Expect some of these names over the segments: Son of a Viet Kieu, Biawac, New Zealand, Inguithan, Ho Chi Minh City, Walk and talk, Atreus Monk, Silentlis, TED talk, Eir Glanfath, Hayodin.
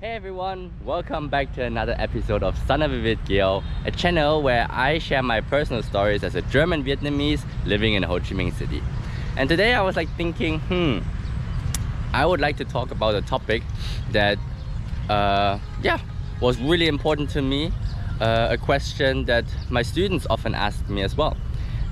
Hey everyone, welcome back to another episode of Son of a Viet Kieu, a channel where I share my personal stories as a German Vietnamese living in Ho Chi Minh City. And today I was like thinking, I would like to talk about a topic that was really important to me, a question that my students often ask me as well.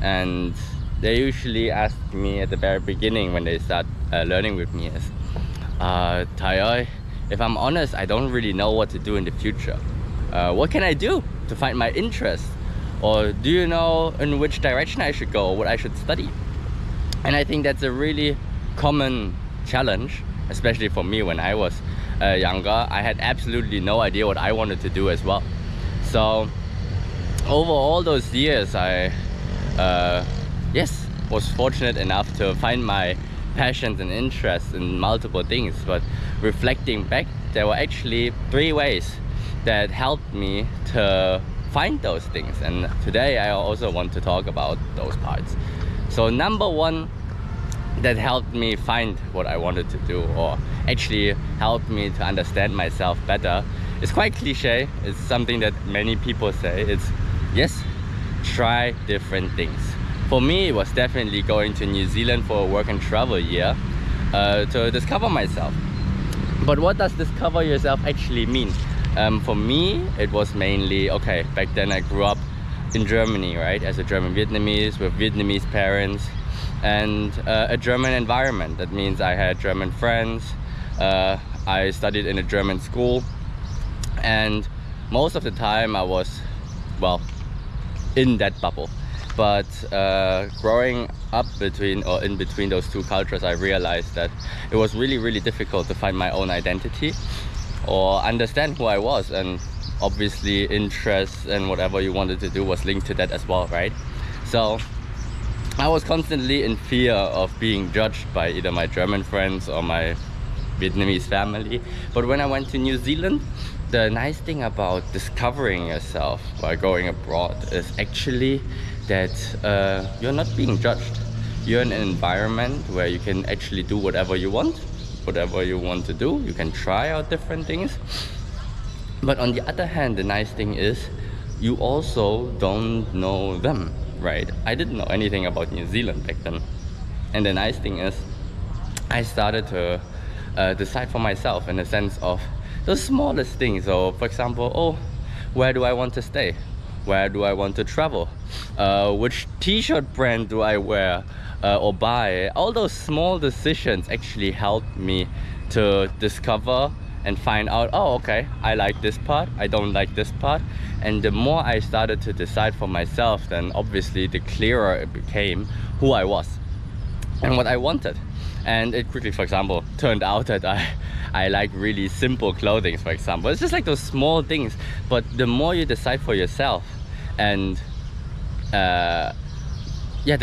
And they usually ask me at the very beginning when they start learning with me is, Thầy ơi, if I'm honest, I don't really know what to do in the future. What can I do to find my interests? Or do you know in which direction I should go, what I should study? And I think that's a really common challenge, especially for me when I was younger. I had absolutely no idea what I wanted to do as well. So over all those years, I was fortunate enough to find my passions and interests in multiple things, but reflecting back, there were actually three ways that helped me to find those things, and today I also want to talk about those parts. So number one that helped me find what I wanted to do, or actually helped me to understand myself better, is quite cliche, it's something that many people say, it's yes, try different things. For me, it was definitely going to New Zealand for a work and travel year to discover myself. But what does discover yourself actually mean? For me, it was mainly, okay, back then I grew up in Germany, right? As a German Vietnamese with Vietnamese parents and a German environment. That means I had German friends, I studied in a German school, and most of the time I was, well, in that bubble. But growing up in between those two cultures, I realized that it was really, really difficult to find my own identity or understand who I was. And obviously interests and whatever you wanted to do was linked to that as well, right? So I was constantly in fear of being judged by either my German friends or my Vietnamese family. But when I went to New Zealand, the nice thing about discovering yourself by going abroad is actually that you're not being judged. You're in an environment where you can actually do whatever you want to do. You can try out different things. But on the other hand, the nice thing is you also don't know them, right? I didn't know anything about New Zealand back then. And the nice thing is I started to decide for myself in the sense of the smallest things. So for example, where do I want to stay? Where do I want to travel? Which t-shirt brand do I wear or buy? All those small decisions actually helped me to discover and find out, oh, okay, I like this part, I don't like this part. And the more I started to decide for myself, then obviously the clearer it became who I was and what I wanted. And it quickly, for example, turned out that I like really simple clothing, for example. It's just like those small things. But the more you decide for yourself, and the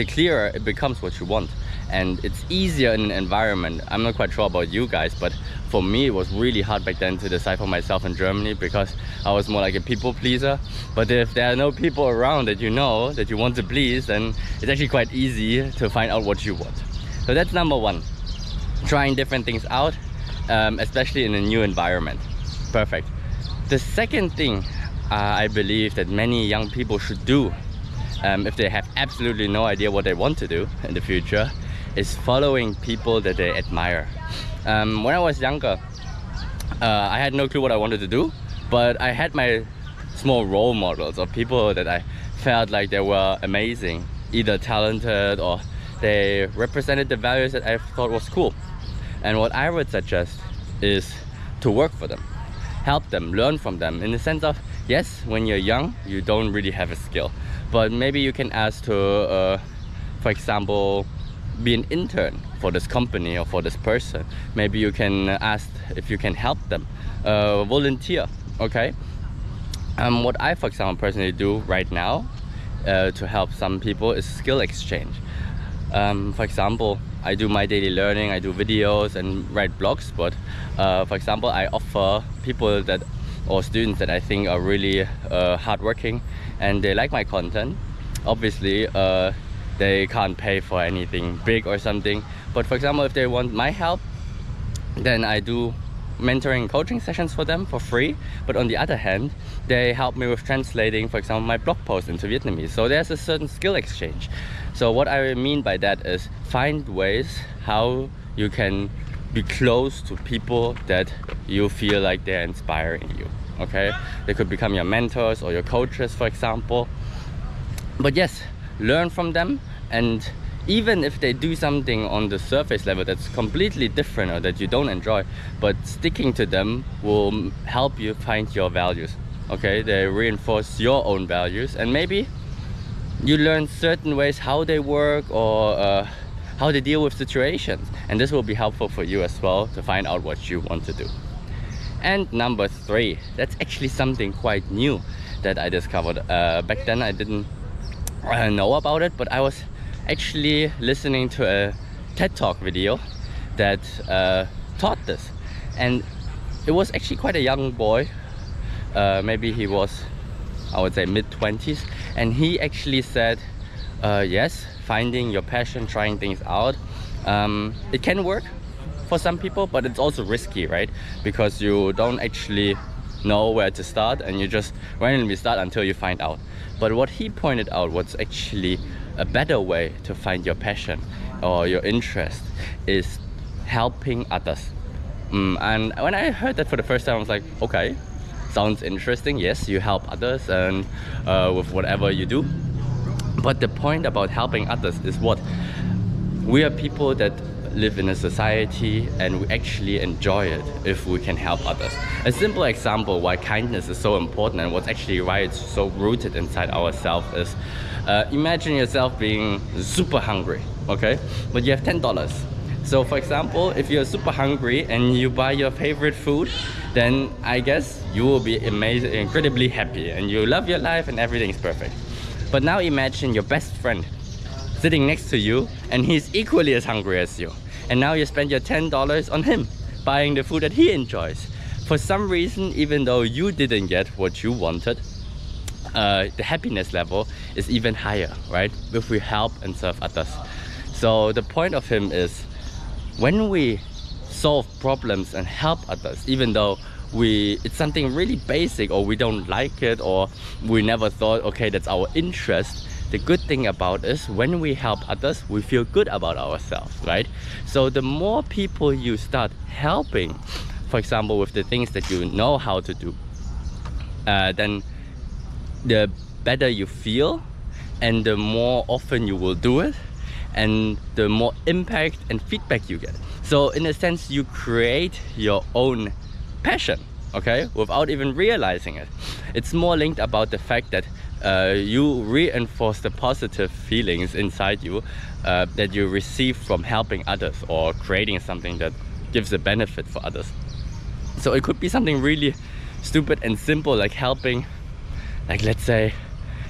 clearer it becomes what you want. And it's easier in an environment. I'm not quite sure about you guys, but for me, it was really hard back then to decide for myself in Germany because I was more like a people pleaser. But if there are no people around that you know, that you want to please, then it's actually quite easy to find out what you want. So that's number one, trying different things out, especially in a new environment. Perfect. The second thing I believe that many young people should do if they have absolutely no idea what they want to do in the future is following people that they admire. When I was younger, I had no clue what I wanted to do, but I had my small role models of people that I felt like they were amazing, either talented or they represented the values that I thought was cool. And what I would suggest is to work for them, help them, learn from them, in the sense of, yes, when you're young, you don't really have a skill, but maybe you can ask to, for example, be an intern for this company or for this person. Maybe you can ask if you can help them, volunteer, okay? What I, for example, personally do right now to help some people is skill exchange. For example, I do my daily learning, I do videos and write blogs, but for example, I offer people that, or students that I think are really hardworking and they like my content. Obviously, they can't pay for anything big or something, but for example, if they want my help, then I do mentoring, coaching sessions for them for free. But on the other hand, they help me with translating, for example, my blog post into Vietnamese. So there's a certain skill exchange. So what I mean by that is find ways how you can be close to people that you feel like they're inspiring you. Okay, they could become your mentors or your coaches, for example. But yes, learn from them, and even if they do something on the surface level that's completely different or that you don't enjoy, but sticking to them will help you find your values. Okay, they reinforce your own values, and maybe you learn certain ways how they work or how they deal with situations, and this will be helpful for you as well to find out what you want to do. And number three, that's actually something quite new that I discovered. Back then I didn't know about it, but I was actually listening to a TED talk video that taught this, and it was actually quite a young boy, maybe he was, I would say, mid-20s, and he actually said, yes, finding your passion, trying things out, it can work for some people, but it's also risky, right? Because you don't actually know where to start, and you just randomly start until you find out. But what he pointed out, what's actually a better way to find your passion or your interest, is helping others. And when I heard that for the first time, I was like, okay, sounds interesting. Yes, you help others and with whatever you do. But the point about helping others is what? We are people that live in a society, and we actually enjoy it if we can help others. A simple example why kindness is so important and what's actually why it's so rooted inside ourselves is, imagine yourself being super hungry, okay? But you have $10. So for example, if you're super hungry and you buy your favorite food, then I guess you will be amazing, incredibly happy, and you love your life and everything's perfect. But now imagine your best friend sitting next to you, and he's equally as hungry as you. And now you spend your $10 on him, buying the food that he enjoys. For some reason, even though you didn't get what you wanted, the happiness level is even higher, right? If we help and serve others. So the point of him is, when we solve problems and help others, even though it's something really basic, or we don't like it, or we never thought, okay, that's our interest, the good thing about is when we help others, we feel good about ourselves, right? So the more people you start helping, for example, with the things that you know how to do, then the better you feel, and the more often you will do it, and the more impact and feedback you get. So in a sense, you create your own passion, okay, without even realizing it. It's more linked about the fact that you reinforce the positive feelings inside you that you receive from helping others or creating something that gives a benefit for others. So it could be something really stupid and simple, like helping, like let's say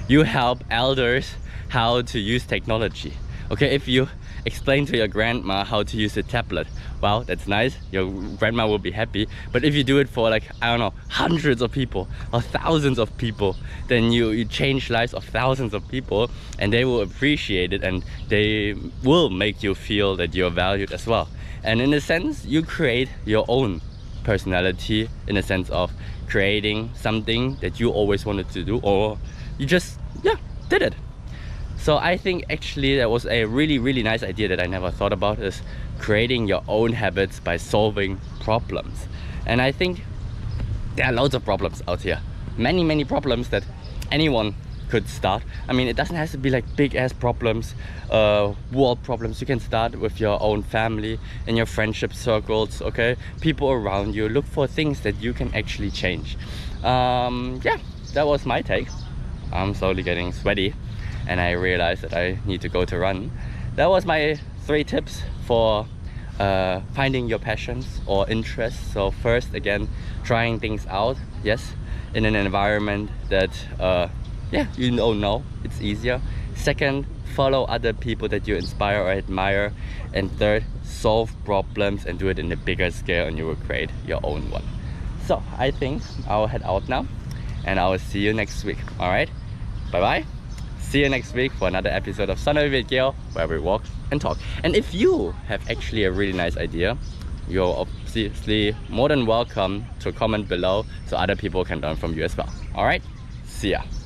you help elders how to use technology. Okay, if you explain to your grandma how to use a tablet, wow, that's nice, your grandma will be happy. But if you do it for, like, I don't know, hundreds of people or thousands of people, then you change lives of thousands of people, and they will appreciate it, and they will make you feel that you're valued as well. And in a sense, you create your own personality, in a sense of creating something that you always wanted to do, or you just, yeah, did it. So I think actually that was a really, really nice idea that I never thought about, is creating your own habits by solving problems. And I think there are loads of problems out here. Many, many problems that anyone could start. I mean, it doesn't have to be like big-ass problems, world problems. You can start with your own family, in your friendship circles, okay? People around you. Look for things that you can actually change. Yeah, that was my take. I'm slowly getting sweaty, and I realized that I need to go to run. That was my three tips for finding your passions or interests. So first, again, trying things out, yes, in an environment that, yeah, you don't know, it's easier. Second, follow other people that you inspire or admire. And third, solve problems and do it in a bigger scale, and you will create your own one. So I think I'll head out now, and I will see you next week, all right? Bye-bye. See you next week for another episode of Son of a Viet Kieu, where we walk and talk. And if you have actually a really nice idea, you're seriously more than welcome to comment below so other people can learn from you as well. All right, see ya.